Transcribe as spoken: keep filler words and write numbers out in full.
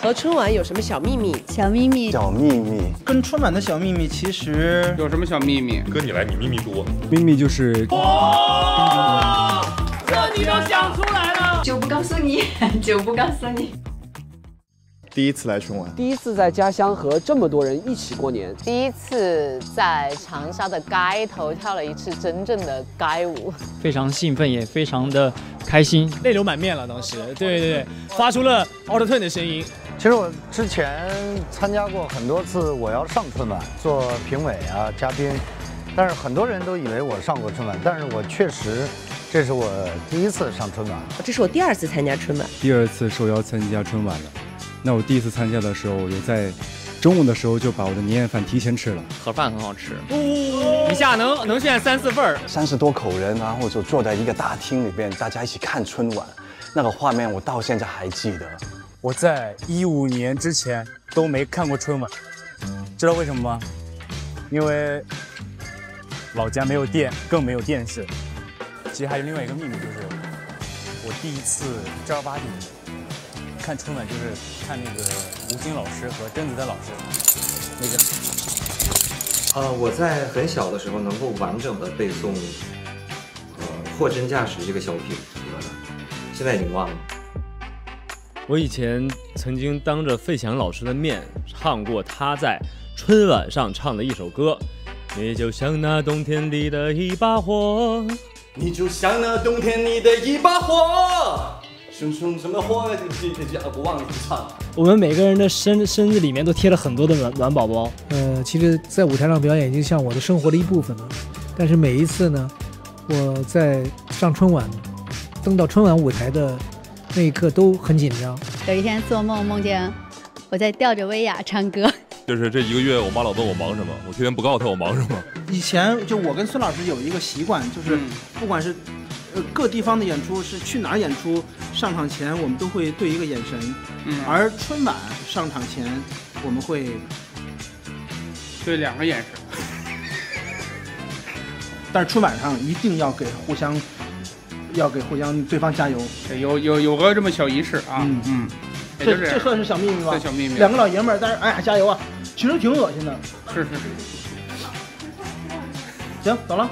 和春晚有什么小秘密？小秘密，小秘密，跟春晚的小秘密其实有什么小秘密？哥你来，你秘密多。秘密就是哦，这你都想出来了，就不告诉你，就不告诉你。 第一次来春晚，第一次在家乡和这么多人一起过年，第一次在长沙的街头跳了一次真正的街舞，非常兴奋，也非常的开心，泪流满面了。当时，对对对，发出了奥特顿的声音。其实我之前参加过很多次，我要上春晚做评委啊、嘉宾，但是很多人都以为我上过春晚，但是我确实。 这是我第一次上春晚，这是我第二次参加春晚，第二次受邀参加春晚了。那我第一次参加的时候，我就在中午的时候就把我的年夜饭提前吃了，盒饭很好吃，一下能能炫三四份。三十多口人，然后就坐在一个大厅里边，大家一起看春晚，那个画面我到现在还记得。我在一五年之前都没看过春晚，知道为什么吗？因为老家没有电，更没有电视。 其实还有另外一个秘密，就是我第一次正儿八经看春晚，就是看那个吴京老师和甄子丹老师那个。呃，我在很小的时候能够完整的背诵呃《货真价实》这个小品，现在已经忘了。我以前曾经当着费翔老师的面唱过他在春晚上唱的一首歌，你就像那冬天里的一把火。 你就像那冬天里的一把火，熊熊什么火？这这这不忘了唱。我们每个人的身身子里面都贴了很多的暖暖宝宝。呃，其实，在舞台上表演已经像我的生活的一部分了。但是每一次呢，我在上春晚，登到春晚舞台的那一刻都很紧张。有一天做梦梦见我在吊着威亚唱歌。 就是这一个月，我妈老问我忙什么，我天天不告诉她我忙什么。以前就我跟孙老师有一个习惯，就是不管是呃各地方的演出，是去哪儿演出，上场前我们都会对一个眼神，嗯、而春晚上场前我们会对两个眼神，但是春晚上一定要给互相，要给互相对方加油，有有有个这么小仪式啊，嗯嗯。 这这算是小秘密吧？小秘密，两个老爷们儿，但是哎呀，加油啊！其实挺恶心的。是是是。行，走了。